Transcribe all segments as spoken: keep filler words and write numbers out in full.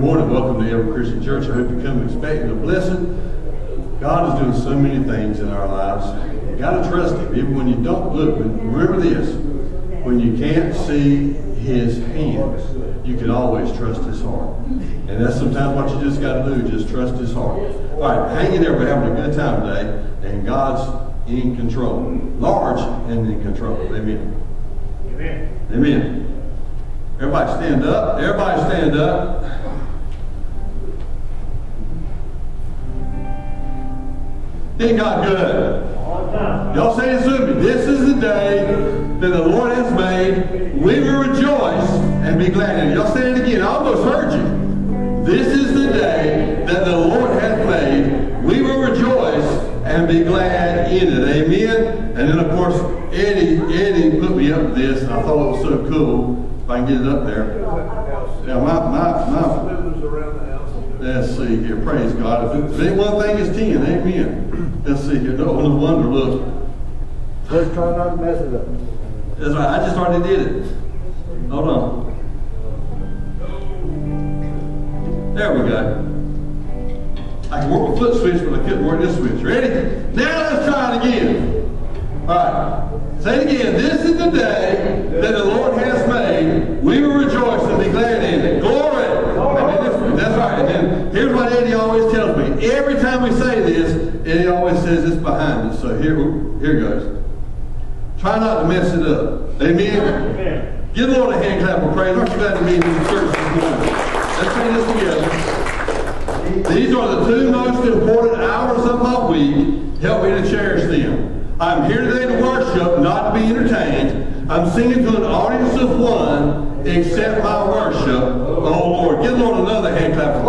Good morning. Welcome to Edward Christian Church. I hope you come expecting a blessing. God is doing so many things in our lives. You've got to trust Him, even when you don't look. Remember this, when you can't see His hand, you can always trust His heart. And that's sometimes what you just got to do, just trust His heart. All right, hang in there. We're having a good time today, and God's in control. Large and in control. Amen. Amen. Amen. Everybody stand up. Everybody stand up. Ain't God good? Y'all say this with me. This is the day that the Lord has made. We will rejoice and be glad in it. Y'all say it again. I almost heard you. This is the day that the Lord hath made. We will rejoice and be glad in it. Amen. And then, of course, Eddie, Eddie put me up for this. I thought it was so cool. If I can get it up there. Yeah, my, my, my. Let's see here. Praise God. If it ain't one thing, it's ten. Amen. Let's see here. No, no wonder. Look. Let's try not to mess it up. That's right. I just already did it. Hold on. There we go. I can work the foot switch, but I couldn't work this switch. Ready? Now let's try it again. All right. Say it again. This is the day that the Lord has made. We will rejoice and be glad in it. Glory! Glory. That's right. And then here's what Eddie always tells me. Every time we say this, Eddie always says it's behind us. So here, here goes. Try not to mess it up. Amen? Amen. Give the Lord a hand clap of praise. Aren't you glad to be in this church this morning? Let's say this together. These are the two most important hours of my week. Help me to cherish them. I'm here today to worship, not to be entertained. I'm singing to an audience of one, except my worship, oh Lord. Give the Lord another hand clap of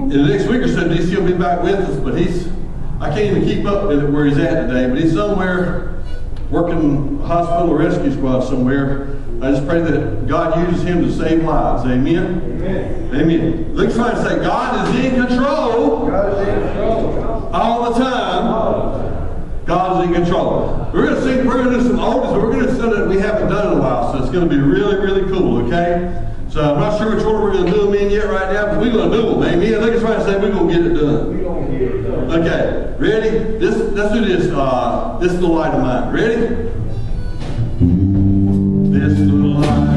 praise. In the next week or so, D C will be back with us, but he's, I can't even keep up with it where he's at today, but he's somewhere working hospital or rescue squad somewhere. I just pray that God uses him to save lives. Amen? Amen. Amen. Look, trying to say, God is in control. God is in control. All the time. God is in control. We're going to sing, we're going to do some oldies, we're going to sing that we haven't done in a while, so it's going to be really, really cool, okay? So I'm not sure which order we're going to do them in yet right now, but we're going to do them. Amen? Look, it's trying to say we're going to get it done. We're going to get it done. Okay. Ready? This, let's do this. Uh, this is the light of mine. Ready? This is the light of mine.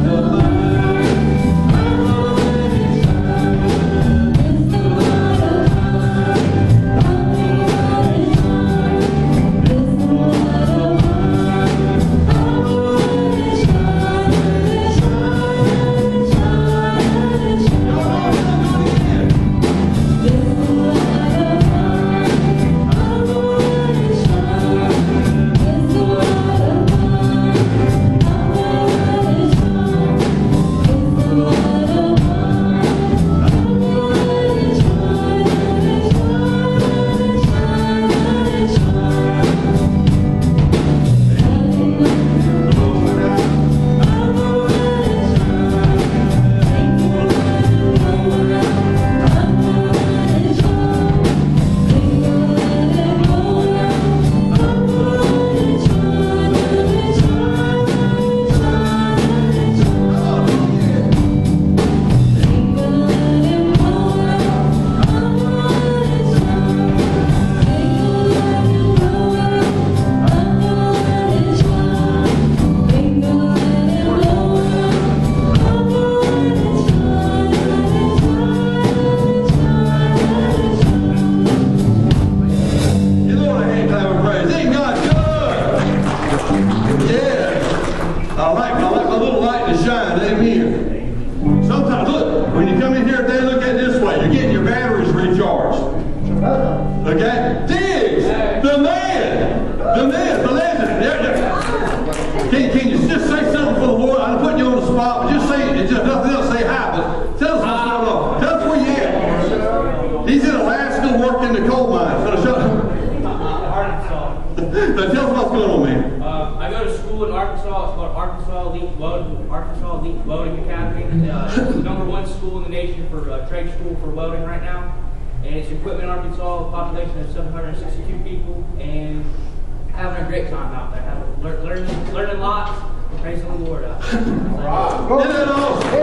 Praise the Lord. All right. No, no, no.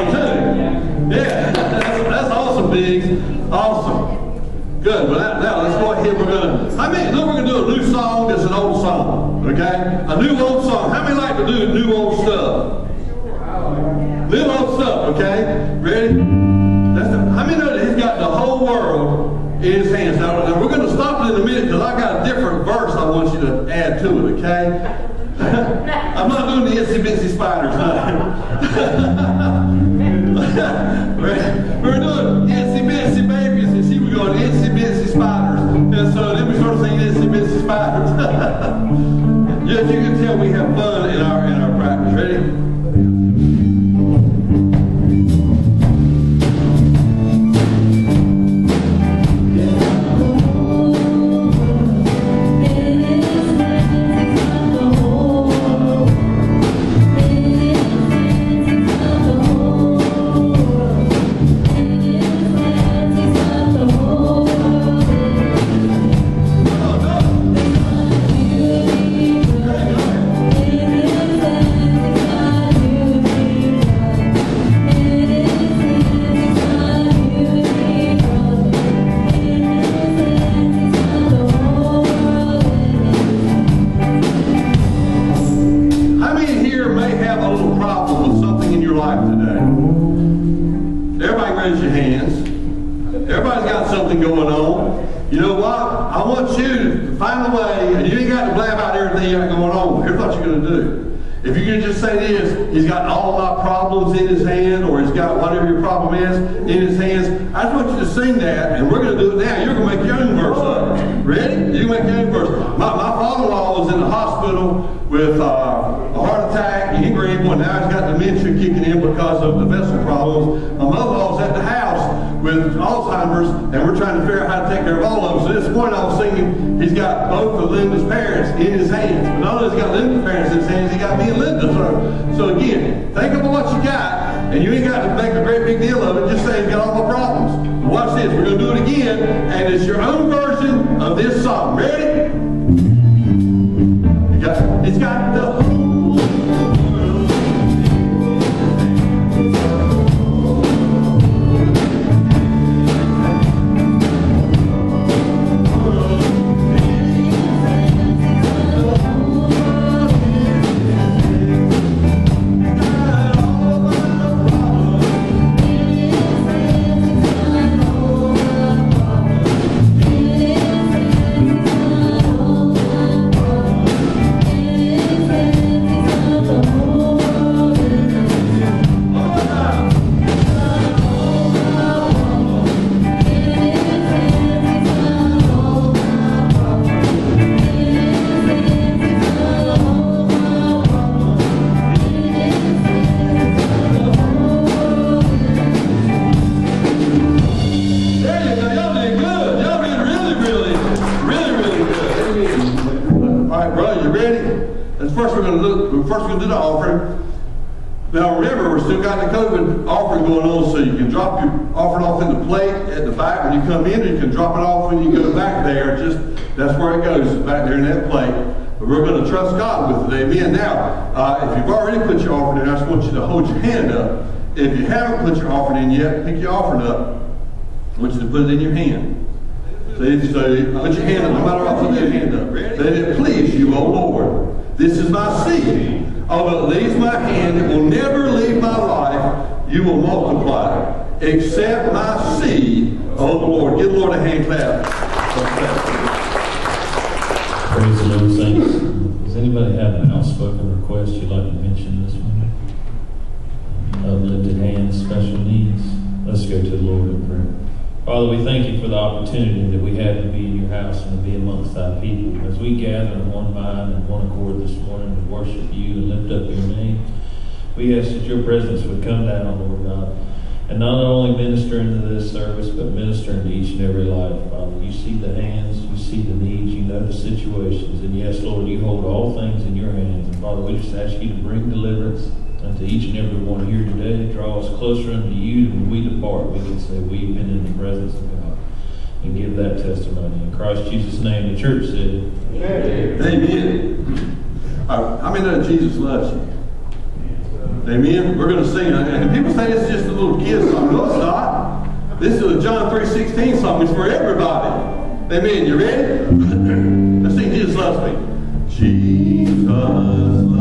Yeah. Yeah. That's, that's awesome, Biggs. Awesome. Good. Well, that, now let's go ahead. We're gonna. How many? Look, we're gonna do a new song. That's an old song. Okay. A new old song. How many like to do new old stuff? New old stuff. Okay. Ready? That's the, how many know that he's got the whole world in his hands? Now, now we're going to stop it in a minute because I got a different verse I want you to add to it, okay? I'm not doing the itsy bitsy spider time. we're, we're doing itsy bitsy babies, and she was going itsy bitsy spiders. And so then we started saying itsy bitsy spiders. Yes, you can tell we have fun in our, in our practice. Ready? and give that testimony. In Christ Jesus' name, the church said, amen. Amen. Right, how many know Jesus loves you? Amen. We're going to sing. And people say this is just a little kid's song. No, it's not. This is a John three sixteen song. It's for everybody. Amen. You ready? Let's sing Jesus Loves Me. Jesus loves me.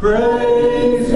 Praise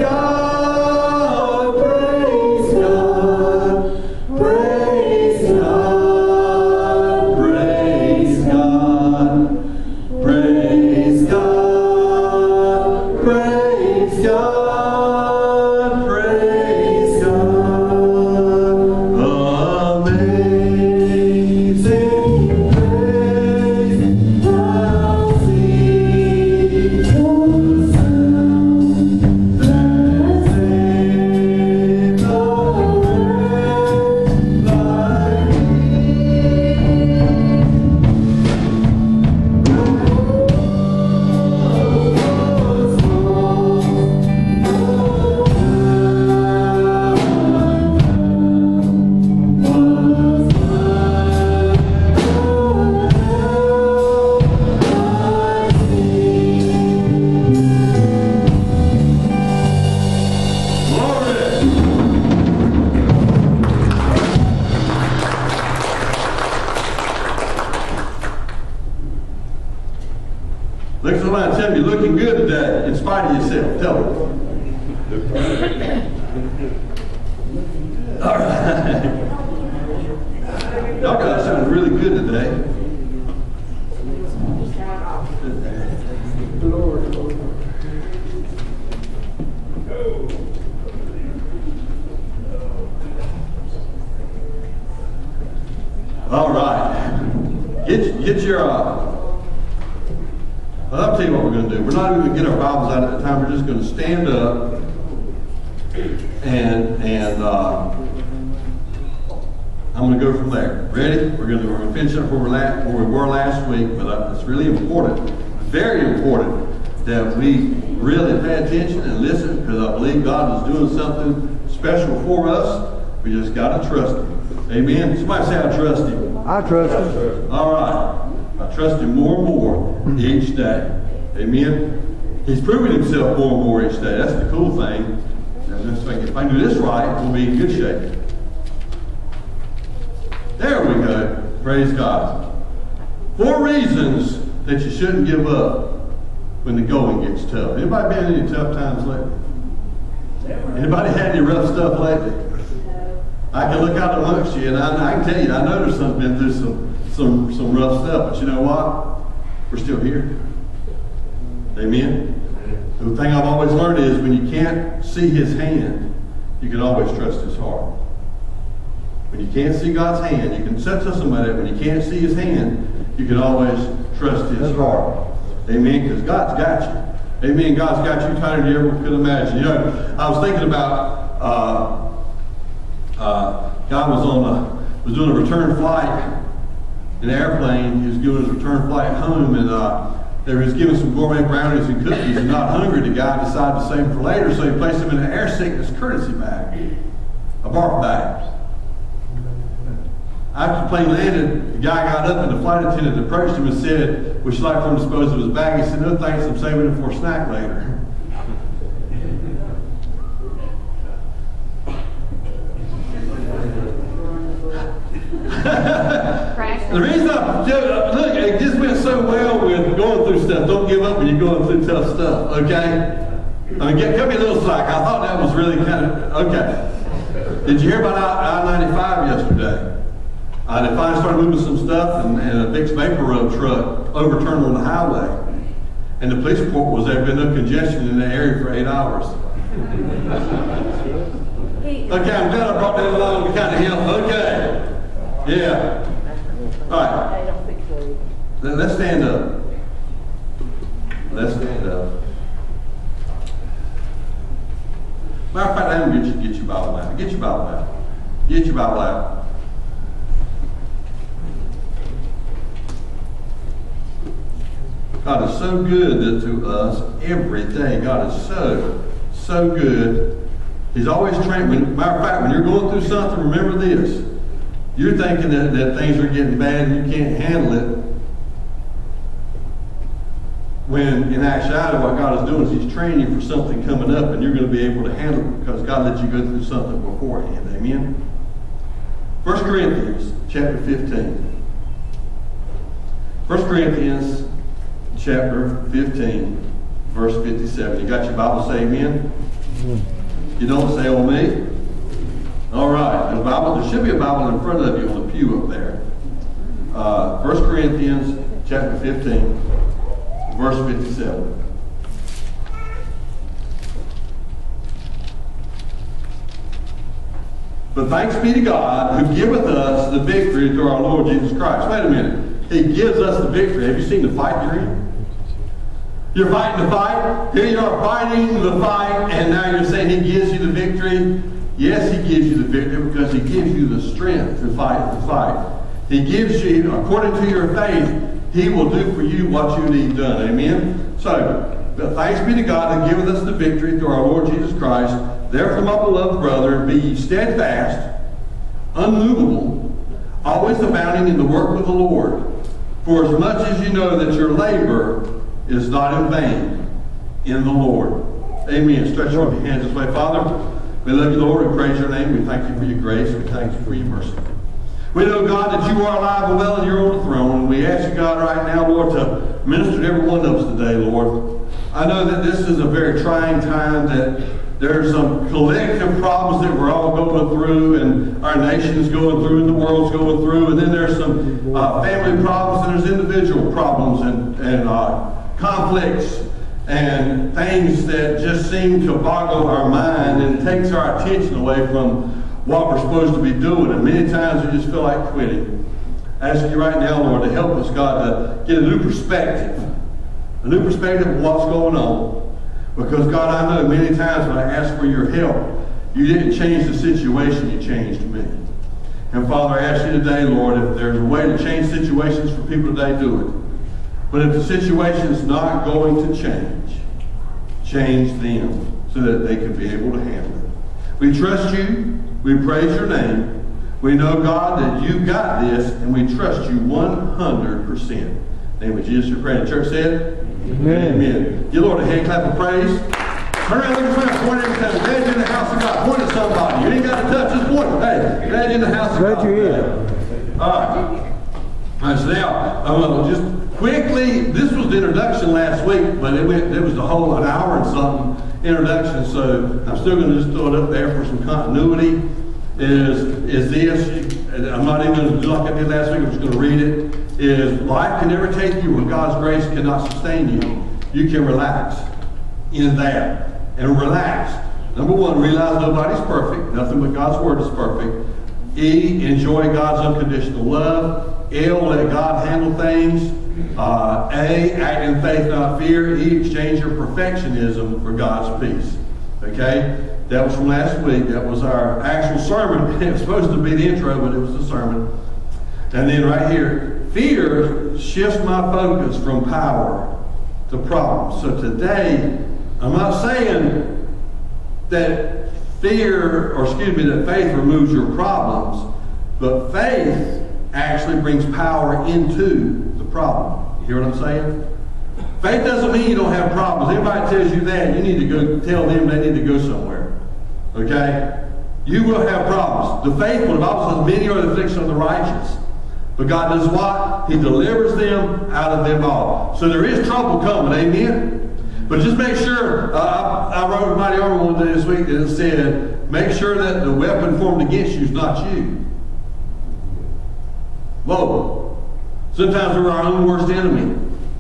somebody and tell you, you're looking good today in spite of yourself. Tell them. All right. Y'all guys sound really good today. All right. Get, get your... Uh, well, I'll tell you what we're going to do. We're not even going to get our Bibles out at the time. We're just going to stand up and and uh, I'm going to go from there. Ready? We're going to, we're going to finish up where, we're last, where we were last week, but uh, it's really important, very important, that we really pay attention and listen, because I believe God is doing something special for us. We just got to trust Him. Amen? Somebody say, I trust Him. I trust Him. All right. I trust Him more and more each day. Amen. He's proving Himself more and more each day. That's the cool thing. If I do this right, we'll be in good shape. There we go. Praise God. Four reasons that you shouldn't give up when the going gets tough. Anybody been in any tough times lately? Anybody had any rough stuff lately? I can look out amongst you, and I, I can tell you, I know there's something been through some. Some, some rough stuff, but you know what? We're still here. Amen? The thing I've always learned is when you can't see His hand, you can always trust His heart. When you can't see God's hand, you can set to somebody, when you can't see His hand, you can always trust His heart. Amen? Because God's got you. Amen? God's got you tighter than you ever could imagine. You know, I was thinking about, uh, uh, God was on a, was doing a return flight in an airplane. He was doing his return flight home, and uh, they was giving some gourmet brownies and cookies, and not hungry. The guy decided to save them for later, so he placed them in an air sickness courtesy bag, a barf bag. After the plane landed, the guy got up, and the flight attendant approached him and said, "Would you like for him to dispose of his bag?" He said, "No thanks, I'm saving it for a snack later." The reason I, look, it just went so well with going through stuff. Don't give up when you're going through tough stuff, okay? I mean, get, cut me a little slack. I thought that was really kind of, okay. Did you hear about I ninety-five yesterday? I ninety-five started moving some stuff, and, and a big vapor rub truck overturned on the highway. And the police report was there had been no congestion in the area for eight hours. Okay, I'm glad I brought that along to kind of help. Okay. Yeah. All right. Let's stand up. Let's stand up. Matter of fact, I'm going to get your Bible out. Get your Bible out. Get your Bible out. God is so good to us every day. God is so, so good. He's always trained. Matter of fact, when you're going through something, remember this. You're thinking that, that things are getting bad and you can't handle it, when in actuality what God is doing is He's training you for something coming up, and you're going to be able to handle it because God let you go through something beforehand. Amen? First Corinthians chapter fifteen. First Corinthians chapter fifteen, verse fifty-seven. You got your Bible? Say amen. You don't say oh me. All right, the Bible, there should be a Bible in front of you on the pew up there. Uh, First Corinthians chapter fifteen, verse fifty-seven. But thanks be to God who giveth us the victory through our Lord Jesus Christ. Wait a minute. He gives us the victory. Have you seen the fight you're in? You're fighting the fight. Here you are fighting the fight, and now you're saying He gives you the victory. Yes, He gives you the victory because He gives you the strength to fight the fight. He gives you, according to your faith, He will do for you what you need done. Amen? So, but thanks be to God who giveth us the victory through our Lord Jesus Christ. Therefore, my beloved brethren, be ye steadfast, unmovable, always abounding in the work of the Lord. For as much as you know that your labor is not in vain in the Lord. Amen. Stretch your hands this way. Father, we love you, Lord. We praise your name. We thank you for your grace. We thank you for your mercy. We know, God, that you are alive and well and you're on the throne. And we ask you, God, right now, Lord, to Minister to every one of us today, Lord. I know that this is a very trying time, that there's some collective problems that we're all going through, and our nation's going through, and the world's going through, and then there's some uh, family problems, and there's individual problems, and, and uh, conflicts, and things that just seem to boggle our mind and takes our attention away from what we're supposed to be doing. And many times we just feel like quitting. I ask you right now, Lord, to help us, God, to get a new perspective. A new perspective of what's going on. Because, God, I know many times when I asked for your help, you didn't change the situation, you changed me. And, Father, I ask you today, Lord, if there's a way to change situations for people today, do it. But if the situation's not going to change, change them so that they can be able to handle it. We trust you. We praise your name. We know, God, that you got this, and we trust you one hundred percent. In the name of Jesus, we pray. The church said, amen. Amen. Give Lord a hand clap of praise. Turn around, look around, point every time. Glad you're in the house of God. Point at somebody. You ain't got to touch this point. Hey, glad you're in the house of God. Glad you're here. All right. All right, so now, I'm going to just... Quickly, this was the introduction last week, but it went, it was a whole an hour and something introduction, so I'm still going to just throw it up there for some continuity. Is, is this, I'm not even going to do like I did last week, I'm just going to read it. Is life can never take you where God's grace cannot sustain you. You can relax in that. And relax. Number one, realize nobody's perfect. Nothing but God's word is perfect. E, enjoy God's unconditional love. L, let God handle things. Uh, A, act in faith, not fear. E, exchange your perfectionism for God's peace. Okay? That was from last week. That was our actual sermon. It was supposed to be the intro, but it was the sermon. And then right here, fear shifts my focus from power to problems. So today, I'm not saying that fear, or excuse me, that faith removes your problems, but faith actually brings power into problem. You hear what I'm saying? Faith doesn't mean you don't have problems. Anybody tells you that, you need to go tell them they need to go somewhere. Okay? You will have problems. The faithful, the Bible says, many are the afflictions of the righteous. But God does what? He delivers them out of them all. So there is trouble coming. Amen? But just make sure, uh, I, I wrote a mighty armor one day this week that said, make sure that the weapon formed against you is not you. Whoa. Sometimes we're our own worst enemy.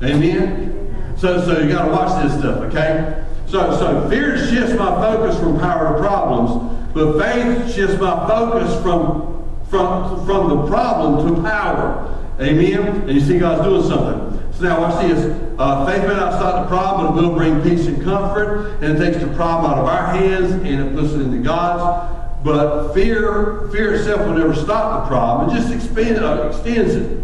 Amen? So, so you got to watch this stuff, okay? So, so fear shifts my focus from power to problems, but faith shifts my focus from, from, from the problem to power. Amen? And you see God's doing something. So now watch this. Uh, faith may not stop the problem, but it will bring peace and comfort, and it takes the problem out of our hands, and it puts it into God's. But fear, fear itself will never stop the problem. It just expand, uh, extends it.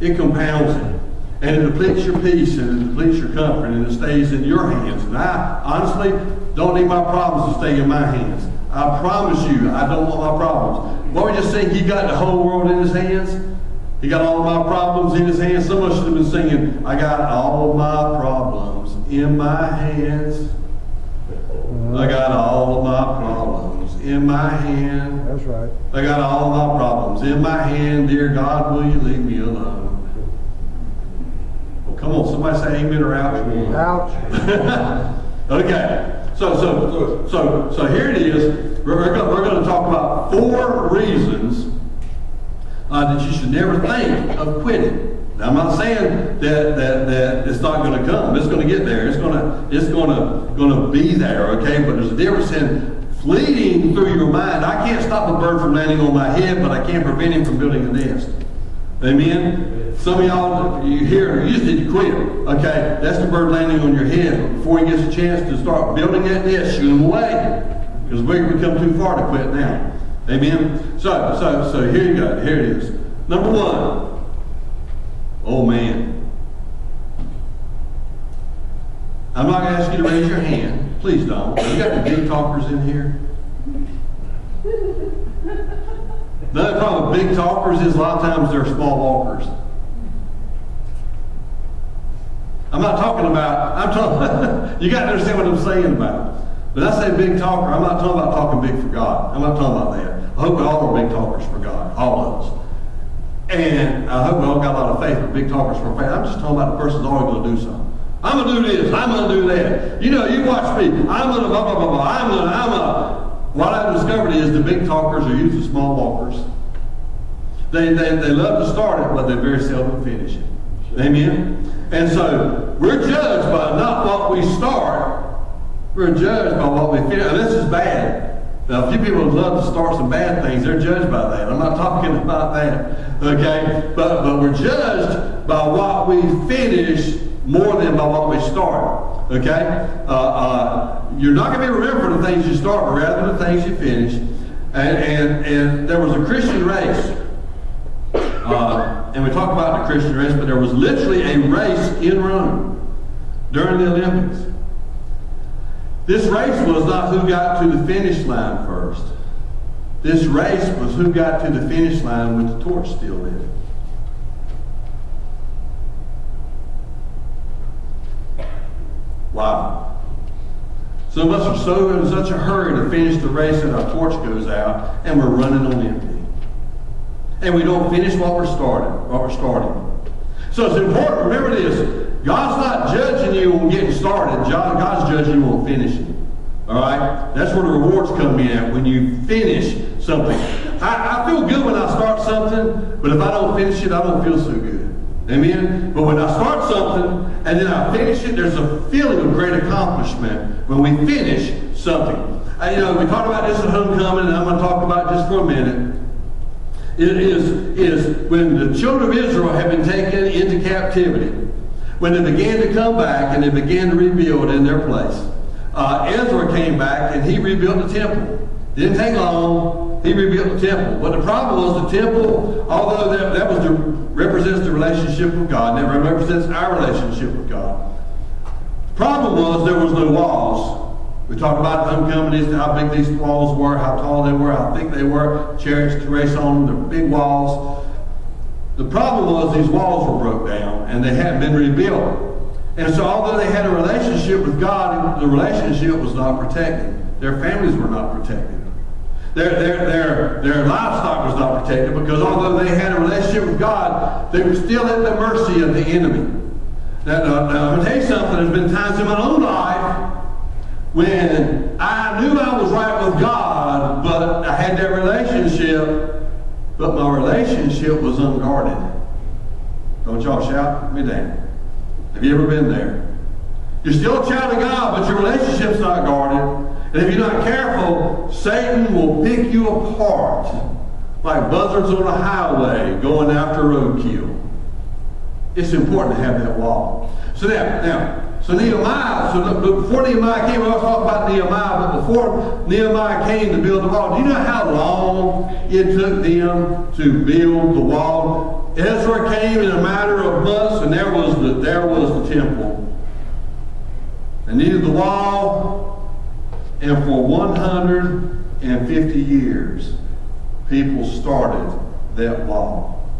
It compounds it, and it depletes your peace, and it depletes your comfort, and it stays in your hands. And I honestly don't need my problems to stay in my hands. I promise you, I don't want my problems. What we just sing, he got the whole world in his hands. He got all my problems in his hands. Some of us should have been singing, I got all my problems in my hands. I got all of my problems in my hand. That's right. I got all my problems in my hand. Dear God, will you leave me alone? Come on, somebody say amen or ouch. Ouch. Okay. So, so, so, so here it is. We're, we're going we're to talk about four reasons uh, that you should never think of quitting. Now, I'm not saying that that, that it's not going to come. It's going to get there. It's going to it's going to going to be there. Okay, but there's a difference in fleeting through your mind. I can't stop a bird from landing on my head, but I can prevent him from building a nest. Amen? Some of y'all, you hear, you just need to quit. Okay, that's the bird landing on your head. Before he gets a chance to start building that nest, shoot him away. Because we've become too far to quit now. Amen? So, so, so here you go. Here it is. Number one. Oh, man. I'm not going to ask you to raise your hand. Please don't. You got the big talkers in here? Another problem with big talkers is a lot of times they're small walkers. I'm not talking about, I'm talking, you got to understand what I'm saying about. When I say big talker, I'm not talking about talking big for God. I'm not talking about that. I hope we all are big talkers for God, all of us. And I hope we all got a lot of faith for big talkers from faith. I'm just talking about the person who's always going to do something. I'm going to do this. I'm going to do that. You know, you watch me. I'm going to blah, blah, blah, blah. I'm going to, I'm going to. What I've discovered is the big talkers are usually small walkers. They, they, they love to start it, but they very seldom finish it. Amen? And so, we're judged by not what we start. We're judged by what we finish. Now, this is bad. Now, a few people love to start some bad things. They're judged by that. I'm not talking about that. Okay? But, but we're judged by what we finish more than by what we start. Okay? Uh, uh, you're not going to be remembered for the things you start, but rather the things you finish. And, and, and there was a Christian race. Uh, and we talk about the Christian race, but there was literally a race in Rome during the Olympics. This race was not who got to the finish line first. This race was who got to the finish line with the torch still lit. Wow. Some of us are so in such a hurry to finish the race that our torch goes out and we're running on empty. And we don't finish what we're starting. What we're starting. So it's important, remember this. God's not judging you on getting started. God's judging you on finishing. All right? That's where the rewards come in at, when you finish something. I, I feel good when I start something, but if I don't finish it, I don't feel so good. Amen? But when I start something and then I finish it, there's a feeling of great accomplishment when we finish something. I, you know, we talked about this at homecoming, and I'm going to talk about it just for a minute. It is, is when the children of Israel have been taken into captivity, when they began to come back and they began to rebuild in their place. Uh, Ezra came back and he rebuilt the temple. Didn't take long. He rebuilt the temple. But the problem was the temple, although that, that was the, represents the relationship with God, and it represents our relationship with God. The problem was there was no walls. We talked about homecomings, how big these walls were, how tall they were, how thick they were, chariots to race on them, the big walls. The problem was these walls were broke down and they hadn't been rebuilt. And so although they had a relationship with God, the relationship was not protected. Their families were not protected. Their, their, their, their livestock was not protected, because although they had a relationship with God, they were still at the mercy of the enemy. Now, now, now I'm going to tell you something. There's been times in my own life when I knew I was right with God, but I had that relationship, but my relationship was unguarded. Don't y'all shout me down. Have you ever been there? You're still a child of God, but your relationship's not guarded. And if you're not careful, Satan will pick you apart like buzzards on a highway going after roadkill. It's important to have that wall. So now, now so Nehemiah, so before Nehemiah came, we always talk about Nehemiah, but before Nehemiah came to build the wall, do you know how long it took them to build the wall? Ezra came in a matter of months, and there was the, there was the temple. They needed the wall, and for one hundred fifty years, people started that wall.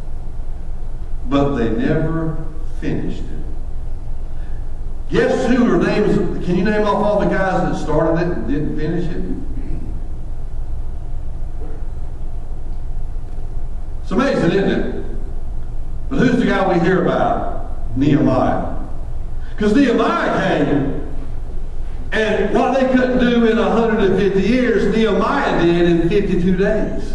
But they never finished it. Guess who, or names, can you name off all the guys that started it and didn't finish it? It's amazing, isn't it? But who's the guy we hear about? Nehemiah. Because Nehemiah came, and what they couldn't do in one hundred fifty years, Nehemiah did in fifty-two days.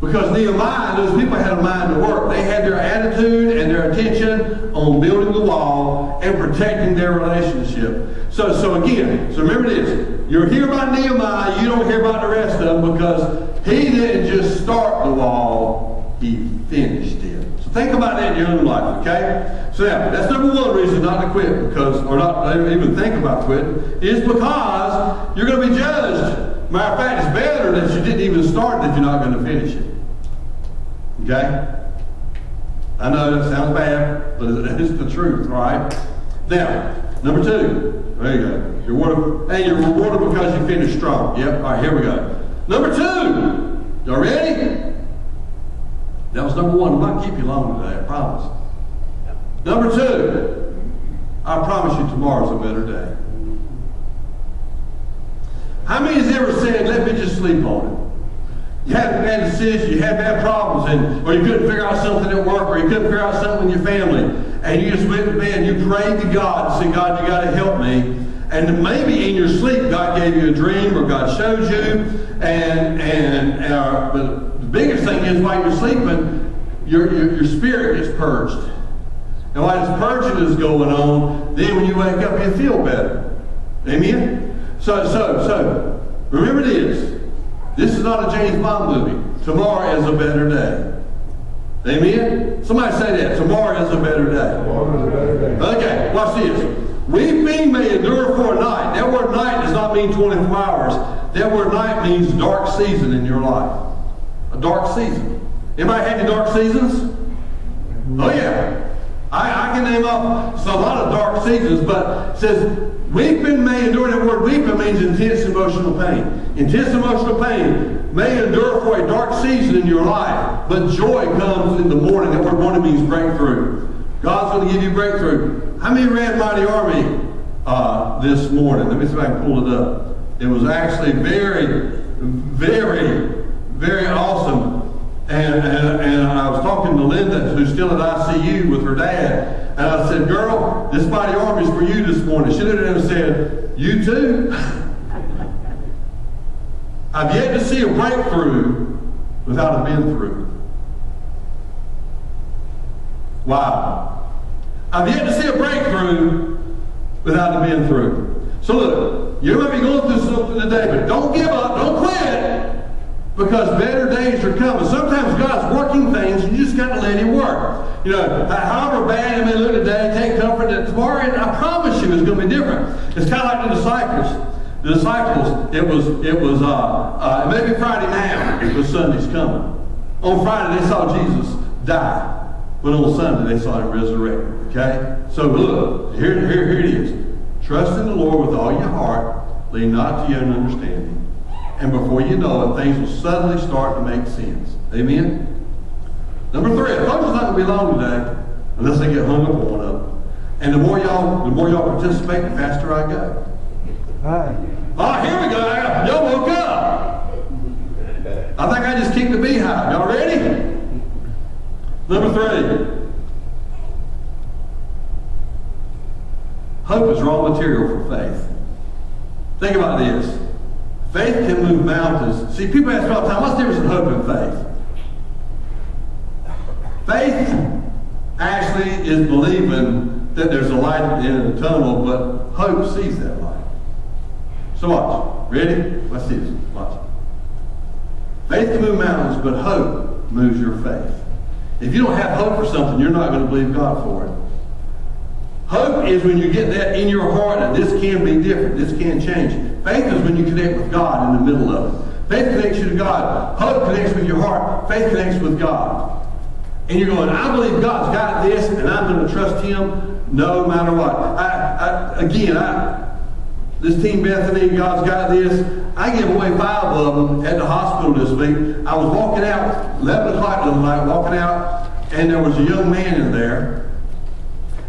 Because Nehemiah and those people had a mind to work. They had their attitude and their attention on building the wall and protecting their relationship. So, so again, so remember this. You're here about Nehemiah. You don't hear about the rest of them because he didn't just start the wall. He finished it. So think about that in your own life, okay? So now, that's number one reason not to quit, because, or not even think about quitting, is because you're going to be judged. Matter of fact, it's better that you didn't even start that you're not going to finish it. Okay? I know that sounds bad, but it's the truth, right? Now, number two. There you go. You're rewarded, hey, you're rewarded because you finished strong. Yep. All right, here we go. Number two. Y'all ready? That was number one. I'm not going to keep you long today, I promise. Number two. I promise you tomorrow's a better day. How many has ever said, let me just sleep on it? You had to make bad decisions, you had bad problems, and or you couldn't figure out something at work, or you couldn't figure out something in your family, and you just went to bed and you prayed to God and said, God, you got to help me. And maybe in your sleep, God gave you a dream, or God showed you, and and, and our, but the biggest thing is while you're sleeping, your, your, your spirit gets purged. And while this purging is going on, then when you wake up, you feel better. Amen? So, so, so, remember this. This is not a James Bond movie. Tomorrow is a better day. Amen? Somebody say that. Tomorrow is a better day. Tomorrow is a better day. Okay, watch this. Weeping may endure for a night. That word night does not mean twenty-four hours. That word night means dark season in your life. A dark season. Anybody had any dark seasons? Oh, yeah. I, I can name off a lot of dark seasons, but it says, weeping may endure. That word weeping means intense emotional pain. Intense emotional pain may endure for a dark season in your life, but joy comes in the morning. That word morning means breakthrough. God's going to give you breakthrough. How many read Mighty Army uh, this morning? Let me see if I can pull it up. It was actually very, very, very awesome. And, and, and I was talking to Linda, who's still at I C U with her dad. And I said, girl, this Mighty Army is for you this morning. She looked at him and said, you too? I've yet to see a breakthrough without a been through. Wow. I've yet to see a breakthrough without a been through. So look, you might be going through something today, but don't give up, don't quit, because better days are coming. Sometimes God's working things, and you just got to let Him work. You know, however bad it may look today, take comfort that tomorrow, I promise you, it's going to be different. It's kind of like the disciples. The disciples, it was, it was, uh, uh, maybe Friday now, because Sunday's coming. On Friday, they saw Jesus die. But on Sunday, they saw Him resurrected. Okay? So look, here, here, here it is. Trust in the Lord with all your heart. Lean not to your own understanding. And before you know it, things will suddenly start to make sense. Amen? Number three, I hope it's not going to be long today, unless I get hung up on one of them. And the more y'all, the more y'all participate, the faster I go. Hi. Oh, here we go. Y'all woke up. I think I just kicked the beehive. Y'all ready? Number three. Hope is raw material for faith. Think about this. Faith can move mountains. See, people ask me all the time, what's the difference in hope and faith? Faith actually is believing that there's a light at the end of the tunnel, but hope sees that light. So watch. Ready? Let's see this. Watch. Faith can move mountains, but hope moves your faith. If you don't have hope for something, you're not going to believe God for it. Hope is when you get that in your heart that this can be different, this can change. Faith is when you connect with God in the middle of it. Faith connects you to God. Hope connects with your heart. Faith connects with God. And you're going, I believe God's got this, and I'm going to trust Him no matter what. I, I, again, I, this team Bethany, God's got this. I gave away five of them at the hospital this week. I was walking out, eleven o'clock one night, walking out, and there was a young man in there.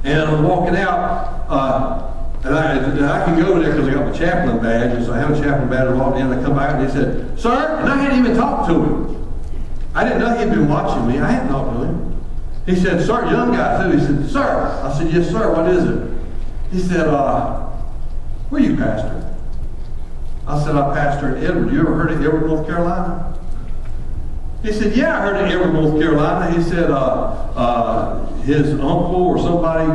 And I was walking out, uh, and, I, and I can go there because I got my chaplain badge, and so I have a chaplain badge, and I walked in, and I come back, and he said, sir, and I hadn't even talked to him. I didn't know he'd been watching me. I hadn't talked to him. He said, sir, young guy, too. He said, sir. I said, yes, sir, what is it? He said, uh, where are you, pastor? I said, I pastored at Edward. You ever heard of Edward, North Carolina? He said, yeah, I heard of Edward, North Carolina. He said, uh, uh, his uncle or somebody,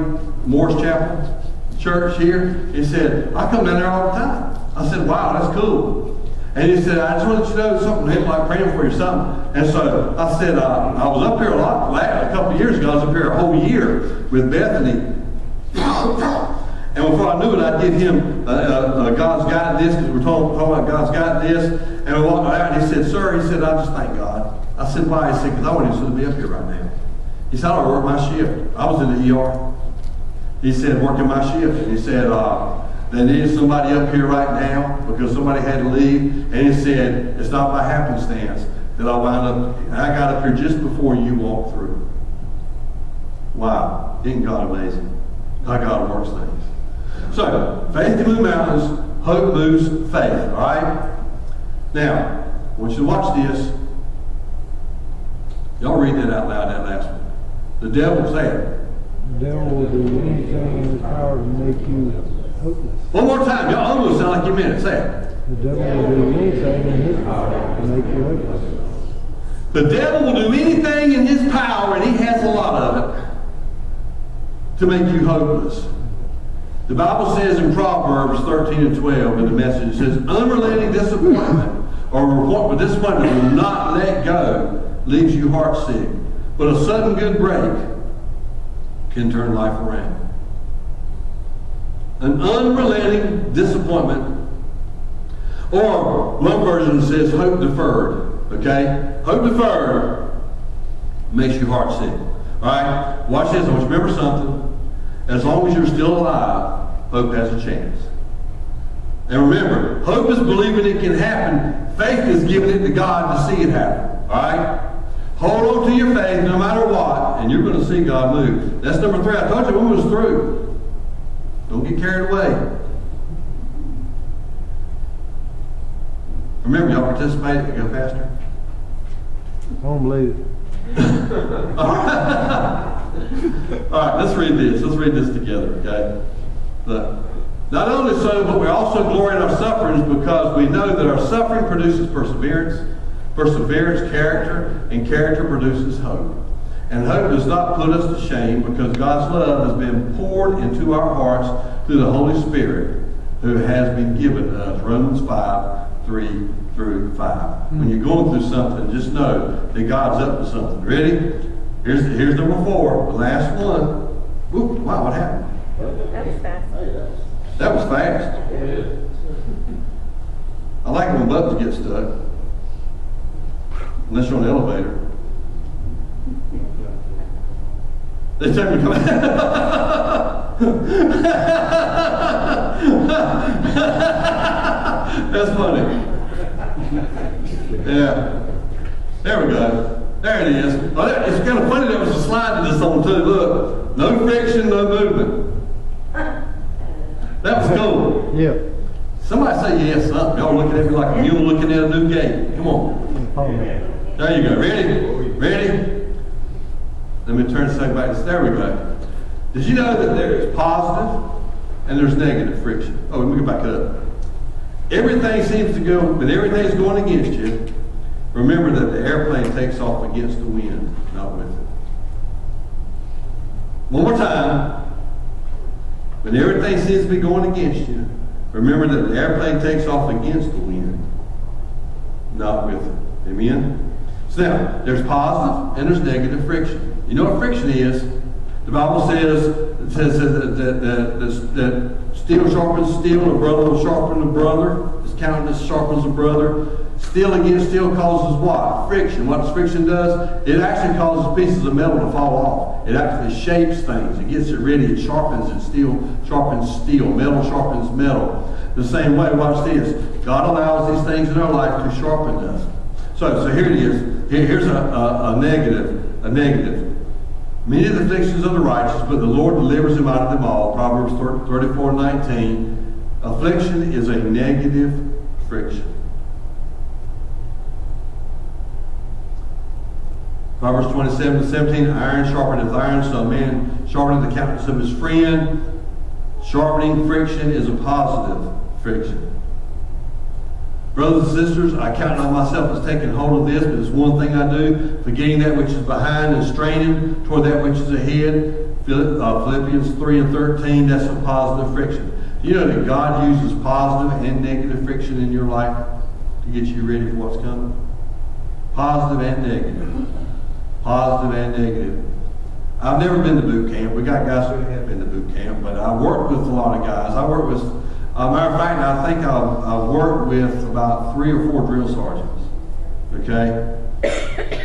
Morris Chapel Church here, he said, I come down there all the time. I said, wow, that's cool. And he said, I just wanted you to know something, him like praying for you or something. And so I said, uh, I was up here a lot, a couple of years ago. I was up here a whole year with Bethany. And before I knew it, I did him, uh, uh, God's got this, because we're talking, talking about God's got this. And I walked out and he said, sir, he said, I just thank God. I said, why? He said, because I want you to be up here right now. He said, I work my shift. I was in the E R. He said, working my shift. And he said, uh, they needed somebody up here right now because somebody had to leave. And he said, it's not by happenstance that I wound up, and I got up here just before you walked through. Wow. Isn't God amazing? How God works things. So, faith can move mountains, hope moves faith, all right? Now, I want you to watch this. Y'all read that out loud, that last one. The devil said. The devil will do anything in his power to make you hopeless. One more time. Y'all almost sound like you meant it. Say it. The devil will do anything in his power to make you hopeless. The devil will do anything in his power, and he has a lot of it, to make you hopeless. The Bible says in Proverbs thirteen and twelve in the Message, it says, unrelenting disappointment or disappointment will not let go, leaves you heartsick. But a sudden good break can turn life around. An unrelenting disappointment. Or one version says hope deferred. Okay? Hope deferred makes you heartsick. Alright? Watch this. I want you to remember something. As long as you're still alive, hope has a chance. And remember, hope is believing it can happen. Faith is giving it to God to see it happen. All right? Hold on to your faith no matter what, and you're going to see God move. That's number three. I told you we was through. Don't get carried away. Remember, y'all participated. Go faster. I don't believe it. All right. All right, let's read this. Let's read this together, okay? The, not only so, but we also glory in our sufferings because we know that our suffering produces perseverance, perseverance, character, and character produces hope. And hope does not put us to shame because God's love has been poured into our hearts through the Holy Spirit who has been given to us. Romans five, three through five. When you're going through something, just know that God's up to something. Ready? Here's, here's number four, the last one. Ooh, wow, what happened? That was fast. That was fast. Yeah. I like when buttons get stuck. Unless you're on the elevator. They tell me to come out. That's funny. Yeah. There we go. There it is. It's kind of funny there was a slide to this one too. Look, no friction, no movement. That was cool. Yeah. Somebody say yes, something. Y'all looking at me like a mule looking at a new gate. Come on. Amen. There you go. Ready? Ready? Let me turn the second back. There we go. Did you know that there is positive and there's negative friction? Oh, let me go back up. Everything seems to go, but everything's going against you. Remember that the airplane takes off against the wind, not with it. One more time. When everything seems to be going against you, remember that the airplane takes off against the wind, not with it. Amen? So now, there's positive and there's negative friction. You know what friction is? The Bible says, it says that, that, that, that, that steel sharpens steel, and brother will sharpen the brother. It's counted as sharpens the brother. Steel against steel causes what? Friction. What does friction does? It actually causes pieces of metal to fall off. It actually shapes things. It gets it ready. It sharpens it. Steel sharpens steel. Metal sharpens metal. The same way, watch this. God allows these things in our life to sharpen us. So, so here it is. Here, here's a, a, a negative. A negative. Many of the afflictions of the righteous, but the Lord delivers him out of them all. Proverbs thirty-four nineteen. Affliction is a negative friction. Proverbs twenty-seven and seventeen, iron sharpeneth iron, so a man sharpeneth the countenance of his friend. Sharpening friction is a positive friction. Brothers and sisters, I count on myself as taking hold of this, but it's one thing I do, forgetting that which is behind and straining toward that which is ahead. Philippians three and thirteen, that's a positive friction. Do you know that God uses positive and negative friction in your life to get you ready for what's coming? Positive and negative. Positive and negative. I've never been to boot camp. We got guys who have been to boot camp, but I worked with a lot of guys. I worked with, uh, matter of fact, I think I've, I've worked with about three or four drill sergeants. Okay?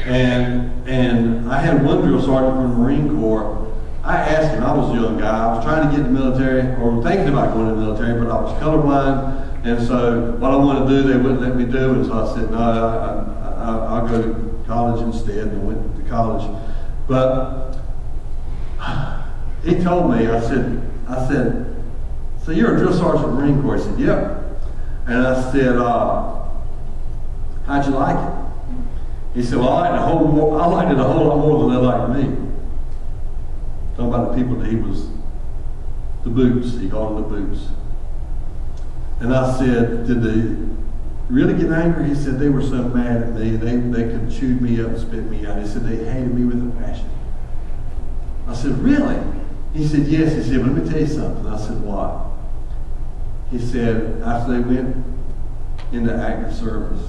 And and I had one drill sergeant from the Marine Corps. I asked him, I was a young guy, I was trying to get in the military, or thinking about going in the military, but I was colorblind, and so what I wanted to do, they wouldn't let me do, and so I said, no, I, I, I'll go to college instead, and went to college. But he told me, I said, I said, so you're a drill sergeant Marine Corps? He said, yep. And I said, uh, how'd you like it? He said, well, I like the whole more, I liked it a whole lot more than they liked me. Talking about the people that he was, the boots, he called them the boots. And I said, did they really get angry? He said, they were so mad at me. They, they could chew me up and spit me out. He said, they hated me with a passion. I said, really? He said, yes. He said, well, let me tell you something. I said, what? He said, after they went into active service,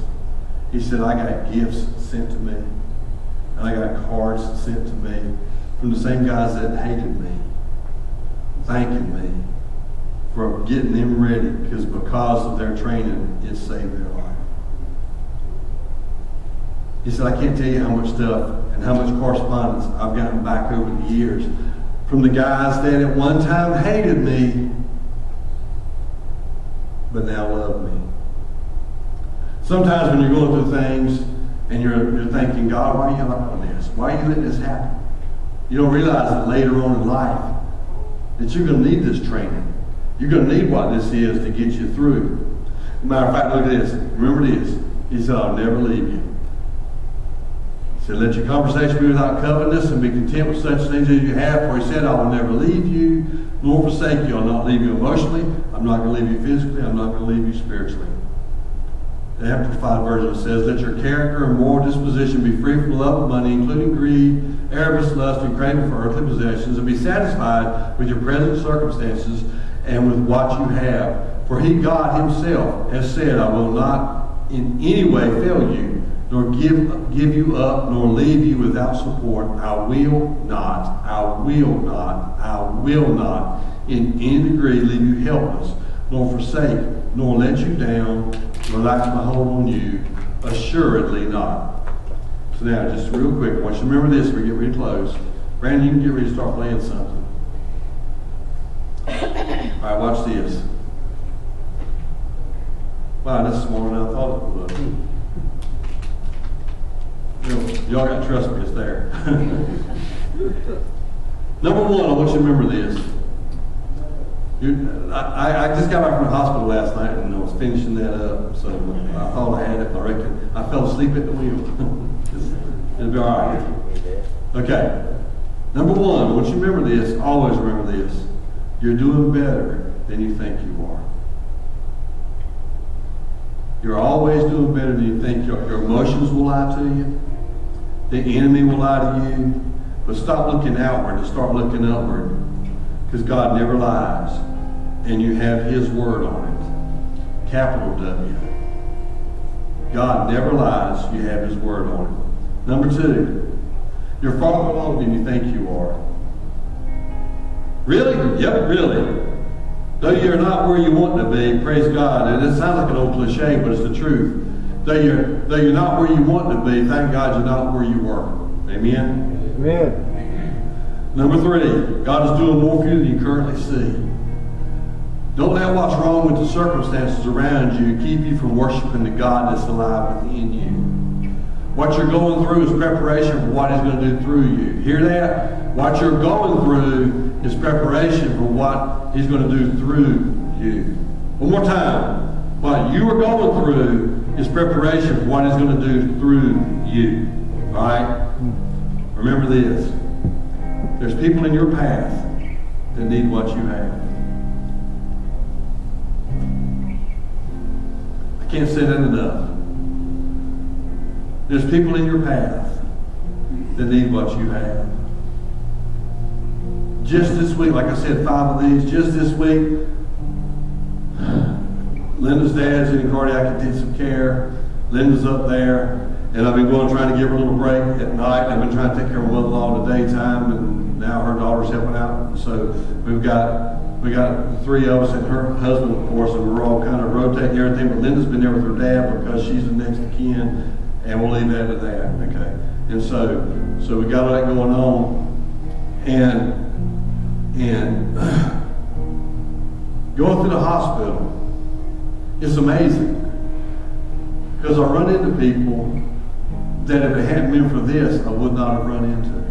he said, I got gifts sent to me. And I got cards sent to me from the same guys that hated me, thanking me for getting them ready, because because of their training, it saved their life. He said, I can't tell you how much stuff and how much correspondence I've gotten back over the years from the guys that at one time hated me, but now love me. Sometimes when you're going through things and you're, you're thinking, God, why are you allowing this? Why are you letting this happen? You don't realize that later on in life that you're going to need this training. You're going to need what this is to get you through. Matter of fact, look at this. Remember this. He said, I'll never leave you. He said, let your conversation be without covetousness and be content with such things as you have. For he said, I will never leave you nor forsake you. I'll not leave you emotionally. I'm not going to leave you physically. I'm not going to leave you spiritually. The Amplified Version says, let your character and moral disposition be free from love of money, including greed, avarice, lust, and craving for earthly possessions, and be satisfied with your present circumstances and with what you have. For he, God himself, has said, I will not in any way fail you, nor give, give you up, nor leave you without support. I will not, I will not, I will not in any degree leave you helpless, nor forsake, nor let you down, nor relax my hold on you, assuredly not. So now, just real quick, I want you to remember this, we get ready to close. Brandon, you can get ready to start playing something. All right, watch this. Wow, that's smaller than I thought it was. Hmm. Y'all got to trust me, it's there. Number one, I want you to remember this. You, I, I just got back from the hospital last night and I was finishing that up, so I thought I had it. I reckon I fell asleep at the wheel. It'll be all right. Okay. Number one, I want you to remember this. Always remember this. You're doing better than you think you are. You're always doing better than you think you are. Your emotions will lie to you. The enemy will lie to you. But stop looking outward and start looking upward. Because God never lies. And you have his word on it. Capital W. God never lies. You have his word on it. Number two, you're farther along than you think you are. Really? Yep, really. Though you're not where you want to be, praise God. And it sounds like an old cliche, but it's the truth. Though you're, though you're not where you want to be, thank God you're not where you were. Amen? Amen. Number three, God is doing more for you than you currently see. Don't let what's wrong with the circumstances around you keep you from worshiping the God that's alive within you. What you're going through is preparation for what he's going to do through you. Hear that? What you're going through is preparation for what he's going to do through you. One more time. What you are going through is preparation for what he's going to do through you. All right? Remember this. There's people in your path that need what you have. I can't say that enough. There's people in your path that need what you have. Just this week, like I said, five of these. Just this week, Linda's dad's in cardiac intensive care. Linda's up there. And I've been going trying to give her a little break at night. I've been trying to take care of her mother-in-law in the daytime. And now her daughter's helping out. So we've got, we got three of us and her husband, of course. And we're all kind of rotating everything. But Linda's been there with her dad because she's the next of kin. And we'll leave that to that. Okay. And so, so we got all that going on. And... And going through the hospital is amazing, because I run into people that if it hadn't been for this, I would not have run into.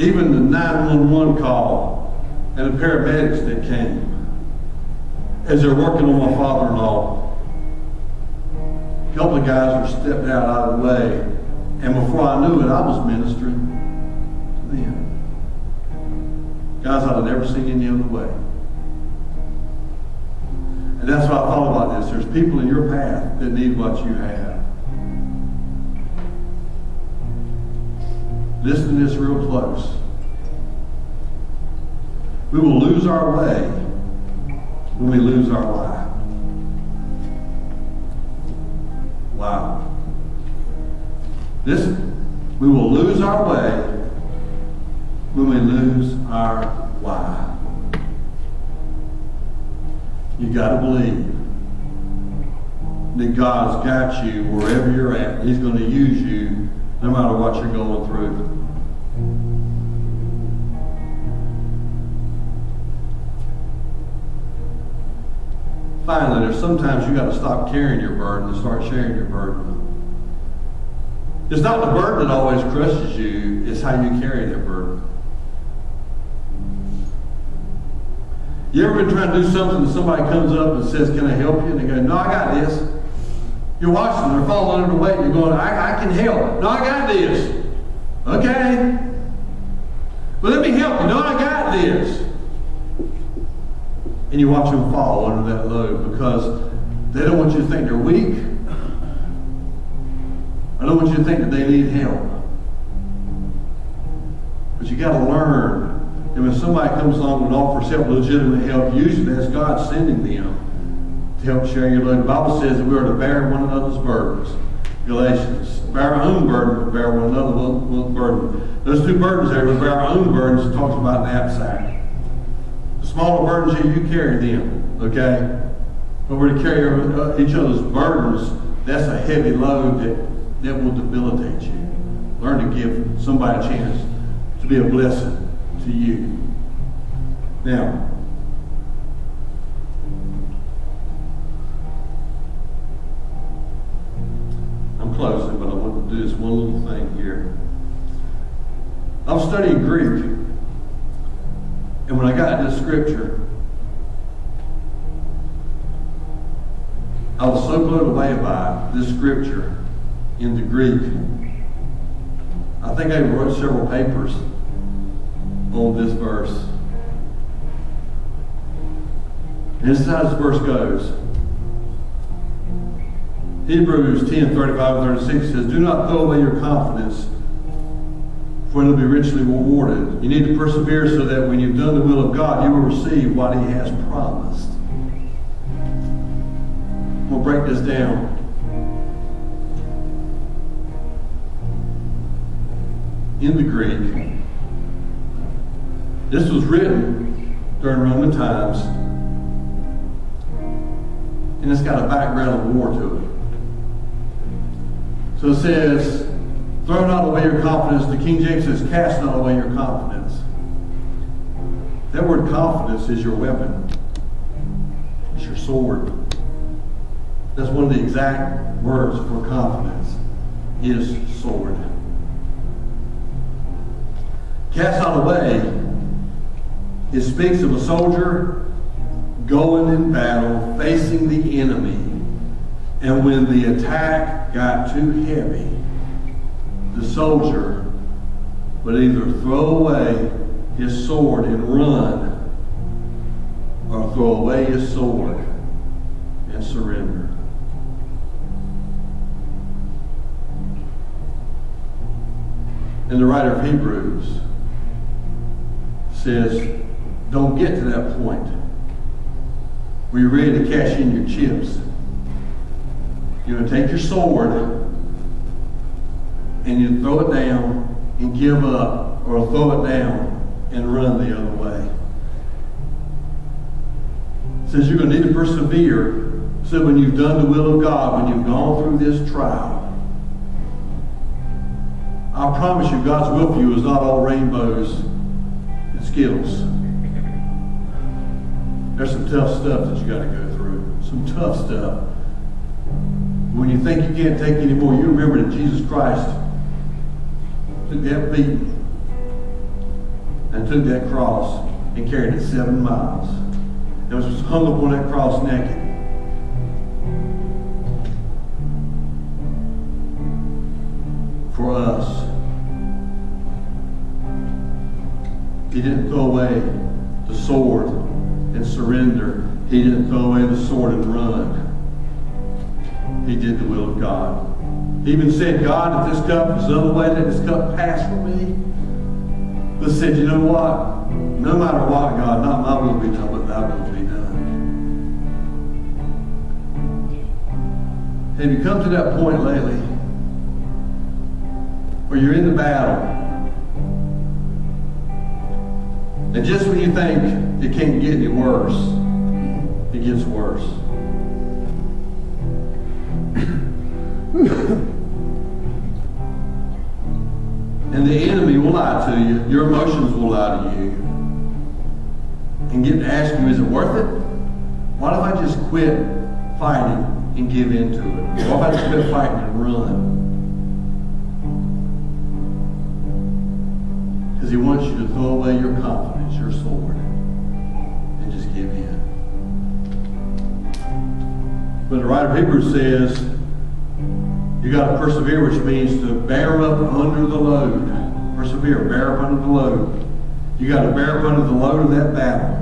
Even the nine one one call and the paramedics that came as they're working on my father-in-law. a couple of guys were stepped out out of the way, and before I knew it, I was ministering to them. Guys I'd have never seen any other way. And that's what I thought about this. There's people in your path that need what you have. Listen to this real close. We will lose our way when we lose our life. Wow. Listen, we will lose our way when we lose our why. You got to believe that God's got you wherever you're at. He's going to use you no matter what you're going through. Finally, there's sometimes you got to stop carrying your burden and start sharing your burden. It's not the burden that always crushes you, it's how you carry that burden. You ever been trying to do something and somebody comes up and says, "Can I help you?" And they go, "No, I got this." You're watching them, they're falling under the weight, you're going, I, I can help. "No, I got this." "Okay. Well, let me help you." "No, I got this." And you watch them fall under that load because they don't want you to think they're weak. I don't want you to think that they need help. But you got to learn. And when somebody comes along and offers help, legitimate help, usually that's God sending them to help share your load. The Bible says that we are to bear one another's burdens. Galatians. Bear our own burden, but bear one another's burden. Those two burdens there, we bear our own burdens, talks about knapsack. Smaller burdens you, you carry them, okay? But we're to carry each other's burdens. That's a heavy load that, that will debilitate you. Learn to give somebody a chance to be a blessing to you. Now, I'm closing, but I want to do this one little thing here. I was studying Greek. And when I got into scripture, I was so blown away by this scripture in the Greek. I think I wrote several papers on this verse. And this is how this verse goes. Hebrews ten, thirty-five and thirty-six says, "Do not throw away your confidence, for it will be richly rewarded." You need to persevere so that when you've done the will of God, you will receive what He has promised. We'll break this down. In the Greek, this was written during Roman times, and it's got a background of war to it. So it says, "Throw not away your confidence." The King James says, "Cast not away your confidence." That word confidence is your weapon. It's your sword. That's one of the exact words for confidence, is sword. Cast not away. It speaks of a soldier going in battle, facing the enemy. And when the attack got too heavy, the soldier would either throw away his sword and run, or throw away his sword and surrender. And the writer of Hebrews says, don't get to that point where you're ready to cash in your chips. You're going to take your sword and you throw it down and give up, or throw it down and run the other way. It says you're going to need to persevere so that when you've done the will of God, when you've gone through this trial, I promise you God's will for you is not all rainbows and skittles. There's some tough stuff that you got to go through, some tough stuff. When you think you can't take anymore, you remember that Jesus Christ took that beating and took that cross and carried it seven miles. And was hung up on that cross naked. for us. He didn't throw away the sword and surrender. He didn't throw away the sword and run. He did the will of God. He even said, God, if this cup is the way that this cup passed from me, but said, you know what? No matter what, God, not my will be done, but thy will be done. Have you come to that point lately where you're in the battle, and just when you think it can't get any worse, it gets worse? And the enemy will lie to you. Your emotions will lie to you. And get to ask you, is it worth it? Why don't I just quit fighting and give in to it? Why don't I just quit fighting and run? Because he wants you to throw away your confidence, your sword, and just give in. But the writer of Hebrews says, you got to persevere, which means to bear up under the load. Persevere, bear up under the load. You got to bear up under the load of that battle.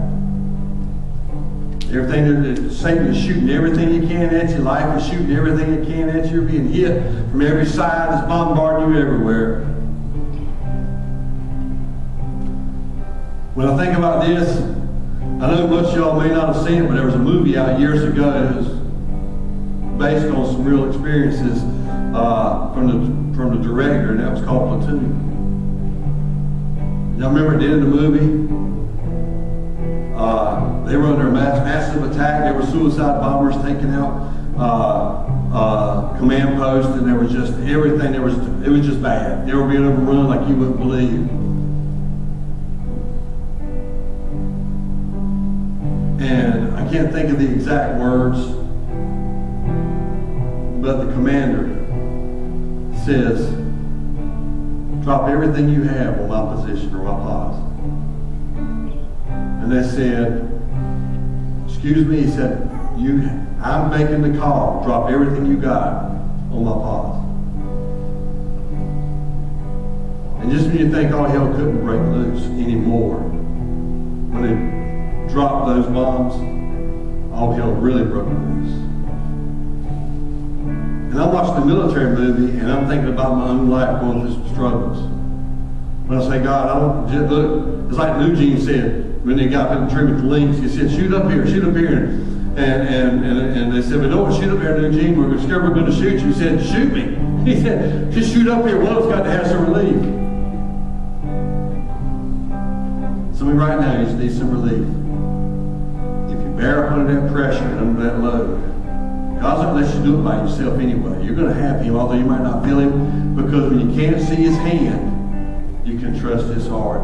Everything that Satan is shooting, everything he can at you. Life is shooting everything it can at you. You're being hit from every side. It's bombarding you everywhere. When I think about this, I know most of y'all may not have seen it, but there was a movie out years ago that was based on some real experiences. Uh, from the from the director, and that was called Platoon. Y'all remember at the end of the movie? Uh, they were under a mass, massive attack. There were suicide bombers taking out uh, uh, command posts, and there was just everything. There was it was just bad. They were being overrun like you wouldn't believe. And I can't think of the exact words, but the commander says, drop everything you have on my position or my pause. And they said, excuse me, he said, you, I'm making the call. Drop everything you got on my pause. And just when you think all hell couldn't break loose anymore, when they dropped those bombs, all hell really broke loose. And I watched the military movie, and I'm thinking about my own life going through some struggles. When I say, God, I don't just look. It's like Nugent said when they got up in the tree with the links. He said, shoot up here, shoot up here. And and, and, and they said, we don't want to shoot up here, Nugent. We're scared we're going to shoot you. He said, shoot me. He said, just shoot up here. One of us got to have some relief. Somebody right now, you just need some relief. If you bear up under that pressure and under that load, God's not going to let you do it by yourself anyway. You're going to have him, although you might not feel him, because when you can't see his hand, you can trust his heart.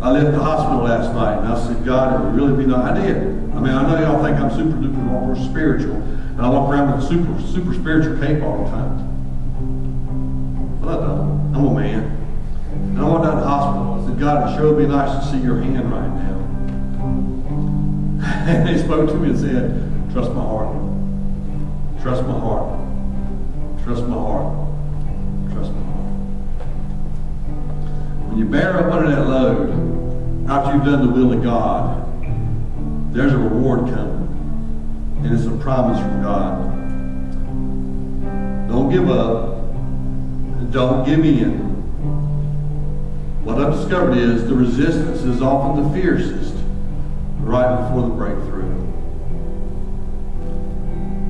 I left the hospital last night, and I said, God, it would really be nice. I did. I mean, I know y'all think I'm super duper spiritual, and I walk around with a super, super spiritual cape all the time. But I don't. I'm a man. And I walked out of the hospital. I said, God, it sure would be nice to see your hand right now. And he spoke to me and said, trust my heart. Trust my heart. Trust my heart. Trust my heart. When you bear up under that load, after you've done the will of God, there's a reward coming. And it's a promise from God. Don't give up. Don't give in. What I've discovered is the resistance is often the fiercest right before the breakthrough.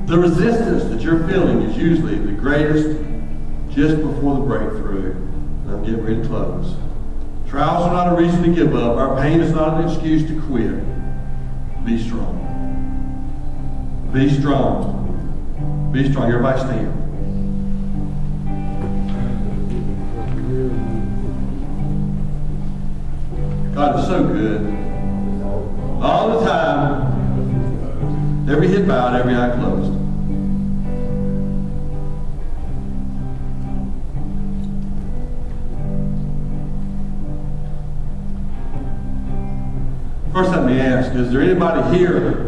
The resistance that you're feeling is usually the greatest just before the breakthrough. And I'm getting ready to close. Trials are not a reason to give up. Our pain is not an excuse to quit. Be strong. Be strong. Be strong. Everybody stand. God is so good. All the time. Every head bowed, every eye closed. First, let me ask, is there anybody here?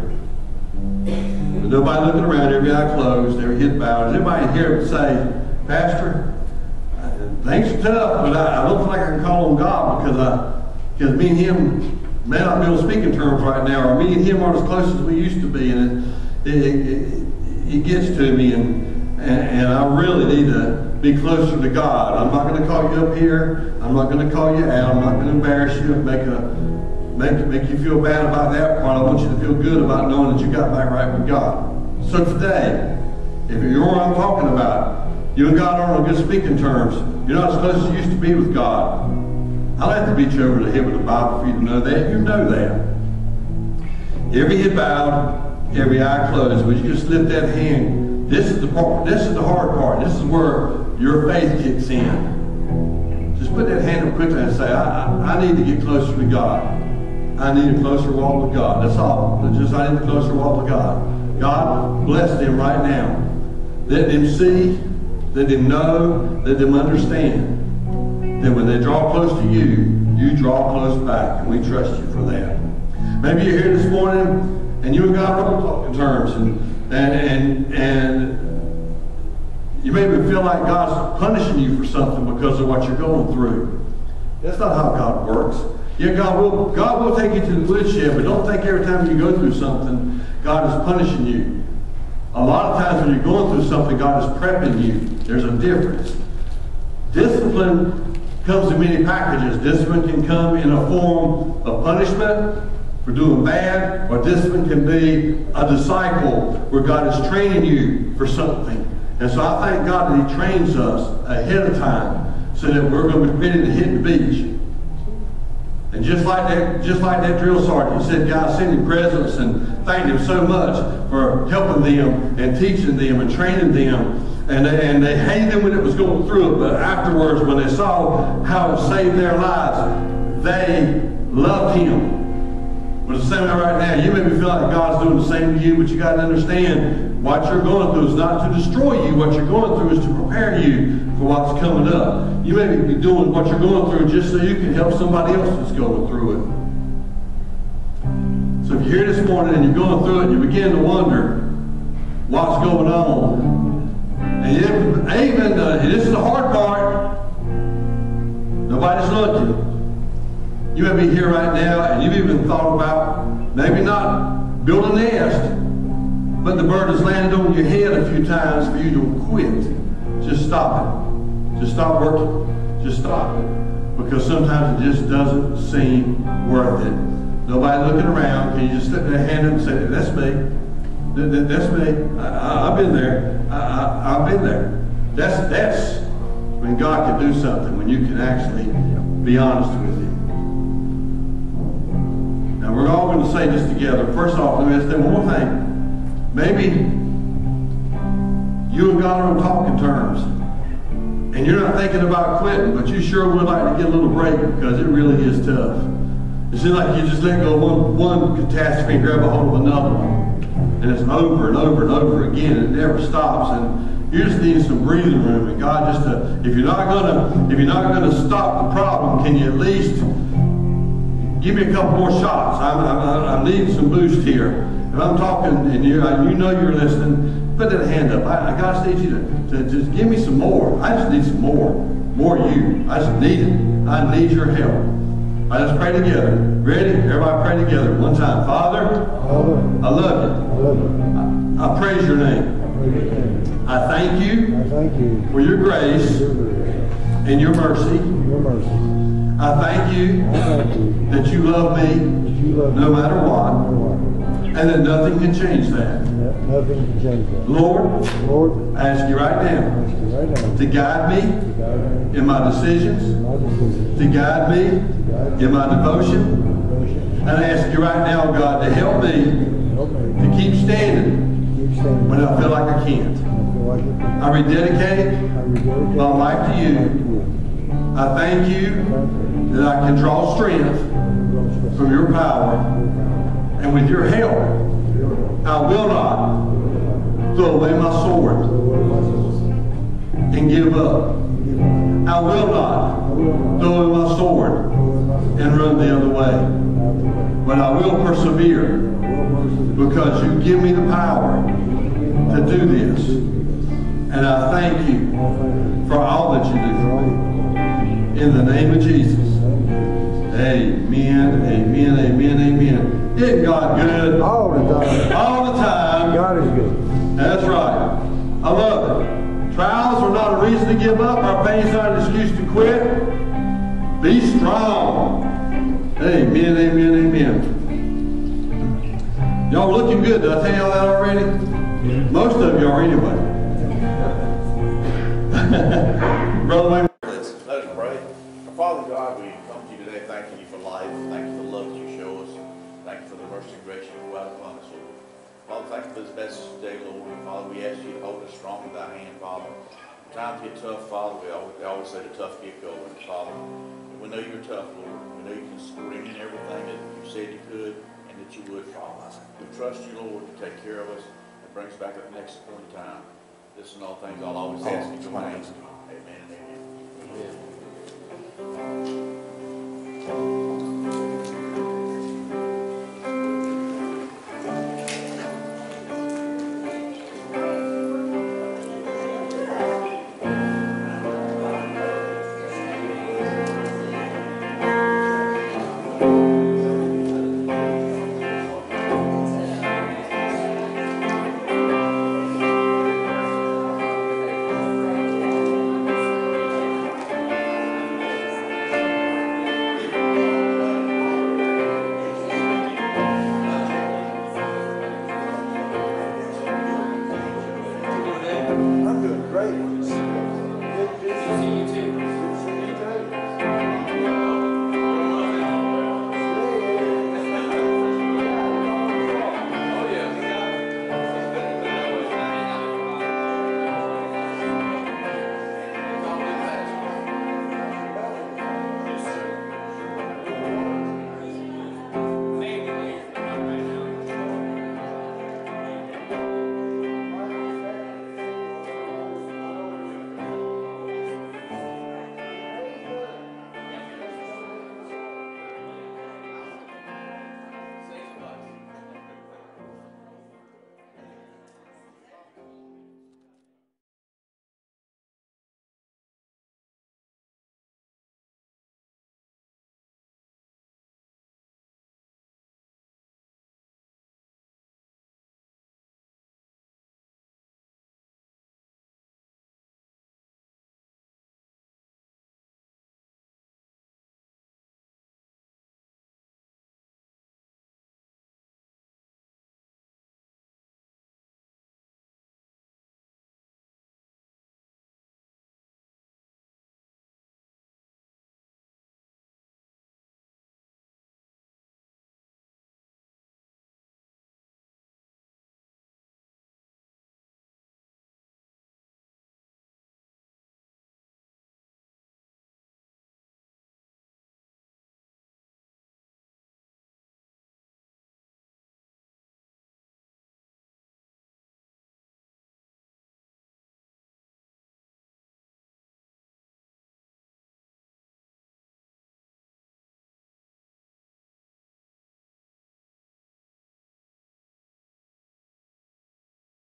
With nobody looking around, every eye closed, every head bowed. Is anybody here would say, Pastor, Things are tough, but I, I don't think I can call on God because I, because me and him may not be on speaking terms right now, or me and him aren't as close as we used to be, and it it, it, it gets to me, and, and and I really need to be closer to God. I'm not going to call you up here. I'm not going to call you out. I'm not going to embarrass you and make a make make you feel bad about that part. I want you to feel good about knowing that you got back right with God. So today, if you're what I'm talking about, you and God aren't on good speaking terms. You're not as close as you used to be with God. I don't have to beat you over the head with the Bible for you to know that. You know that. Every head bowed, every eye closed. Would you just lift that hand? This is the part. This is the hard part. This is where your faith kicks in. Just put that hand up quickly and say, I, I, I need to get closer to God. I need a closer walk with God. That's all. Just I need a closer walk with God. God bless them right now. Let them see. Let them know. Let them understand that when they draw close to you, you draw close back, and we trust you for that. Maybe you're here this morning, and you and God are on talking terms, and and and and you maybe feel like God's punishing you for something because of what you're going through. That's not how God works. Yeah, God will God will take you to the woodshed, but don't think every time you go through something, God is punishing you. A lot of times when you're going through something, God is prepping you. There's a difference. Discipline comes in many packages. Discipline can come in a form of punishment for doing bad, or discipline can be a disciple where God is training you for something. And so I thank God that He trains us ahead of time so that we're going to be ready to hit the beach. And just like that, just like that drill sergeant said, God sent him presents and thanked him so much for helping them and teaching them and training them. And they, and they hated them when it was going through it, but afterwards when they saw how it saved their lives, they loved him. But it's the same way right now. You may feel like God's doing the same to you, but you got to understand what you're going through is not to destroy you. What you're going through is to prepare you for what's coming up. You may be doing what you're going through just so you can help somebody else that's going through it. So if you're here this morning and you're going through it and you begin to wonder what's going on, and if, even uh, this is the hard part, nobody's looking. You may be here right now, and you've even thought about maybe not building a nest, but the bird has landed on your head a few times for you to quit. Just stop it. Just stop working. Just stop it. Because sometimes it just doesn't seem worth it. Nobody looking around. Can you just stick their hand up and say, that's me? That's me. I, I, I've been there. I, I, I've been there. That's that's when God can do something, when you can actually be honest with Him. Now, we're all going to say this together. First off, let me say one more thing. Maybe you and God are on talking terms, and you're not thinking about quitting, but you sure would like to get a little break because it really is tough. It seems like you just let go of one, one catastrophe and grab a hold of another one. And it's over and over and over again. It never stops, and you're just needing some breathing room. And God, just to, if you're not gonna, if you're not gonna stop the problem, can you at least give me a couple more shots? I'm, I'm, I'm needing some boost here. If I'm talking, and you, you know you're listening, put that hand up. I, I God just need you to, to just give me some more. I just need some more, more you. I just need it. I need your help. All right, let's pray together. Ready? Everybody pray together. One time. Father, I love you. I, I praise your name. I thank you for your grace and your mercy. I thank you that you love me no matter what, and that nothing can change that. Lord, Lord, I ask you right now to guide me in my decisions, to guide me in my devotion, and I ask you right now, God, to help me to keep standing when I feel like I can't. I rededicate my life to you. I thank you that I can draw strength from your power, and with your help, I will not throw away my sword and give up. I will not throw away my sword and run the other way. But I will persevere because you give me the power to do this. And I thank you for all that you do for me. in the name of Jesus. Amen, amen, amen, amen. Isn't God good? All the time. All the time. God is good. That's right. I love it. Trials are not a reason to give up. Our pain's not an excuse to quit. Be strong. Amen, amen, amen. Y'all looking good. Did I tell y'all that already? Yeah. Most of you are anyway. Brother Wayne. Let us pray. Our Father God, we come to you today thanking you for life. Thank you for the love that you show us. Thank you for the mercy and grace you pour out upon us, Lord. Father, thank you for this message today, Lord. Father, we ask you to hold us strong in thy hand, Father. When times get tough, Father, we always, we always say the tough get going, Father. And we know you're tough, Lord. We know you can support any and everything that you said you could and that you would, Father. We trust you, Lord, to take care of us and bring us back at the next point in time. This and all things I'll always ask you to. Amen. Amen.